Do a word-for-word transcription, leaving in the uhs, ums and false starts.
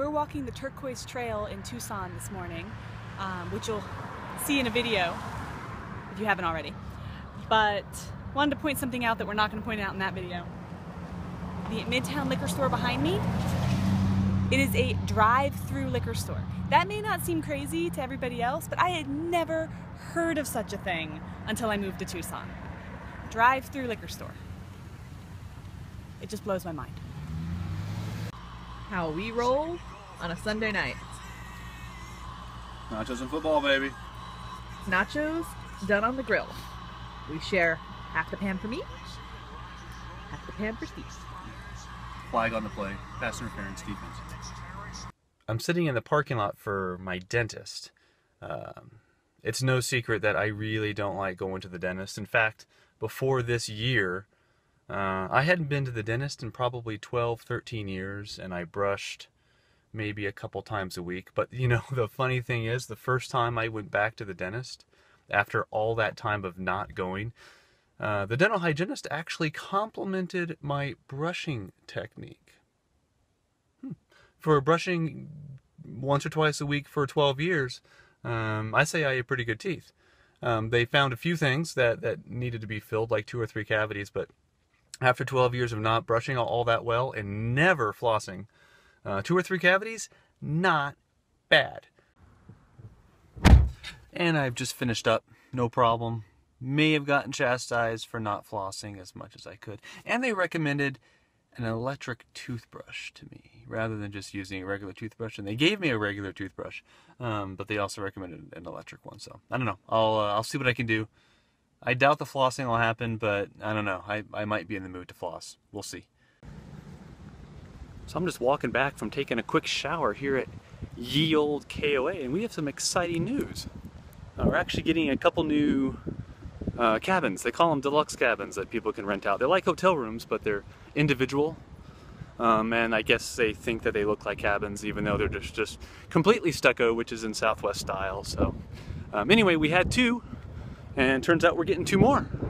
We're walking the Turquoise Trail in Tucson this morning, um, which you'll see in a video if you haven't already. But wanted to point something out that we're not going to point out in that video. The Midtown Liquor Store behind me, it is a drive-through liquor store. That may not seem crazy to everybody else, but I had never heard of such a thing until I moved to Tucson. Drive-through liquor store. It just blows my mind. How we roll on a Sunday night. Nachos and football, baby. Nachos done on the grill. We share half the pan for me, half the pan for Steve. Flag on the play, pass interference, defense. I'm sitting in the parking lot for my dentist. Um, it's no secret that I really don't like going to the dentist. In fact, before this year, Uh, I hadn't been to the dentist in probably twelve, thirteen years, and I brushed maybe a couple times a week. But, you know, the funny thing is, the first time I went back to the dentist, after all that time of not going, uh, the dental hygienist actually complimented my brushing technique. Hmm. For brushing once or twice a week for twelve years, um, I say I have pretty good teeth. Um, they found a few things that, that needed to be filled, like two or three cavities, but after twelve years of not brushing all that well and never flossing, uh, two or three cavities, not bad. And I've just finished up, no problem. May have gotten chastised for not flossing as much as I could. And they recommended an electric toothbrush to me, rather than just using a regular toothbrush. And they gave me a regular toothbrush, um, but they also recommended an electric one. So, I don't know, I'll, uh, I'll see what I can do. I doubt the flossing will happen, but I don't know. I, I might be in the mood to floss. We'll see. So I'm just walking back from taking a quick shower here at Ye Old K O A, and we have some exciting news. Uh, we're actually getting a couple new uh, cabins. They call them deluxe cabins that people can rent out. They're like hotel rooms, but they're individual. Um, and I guess they think that they look like cabins, even though they're just, just completely stucco, which is in Southwest style. So um, anyway, we had two. And turns out we're getting two more.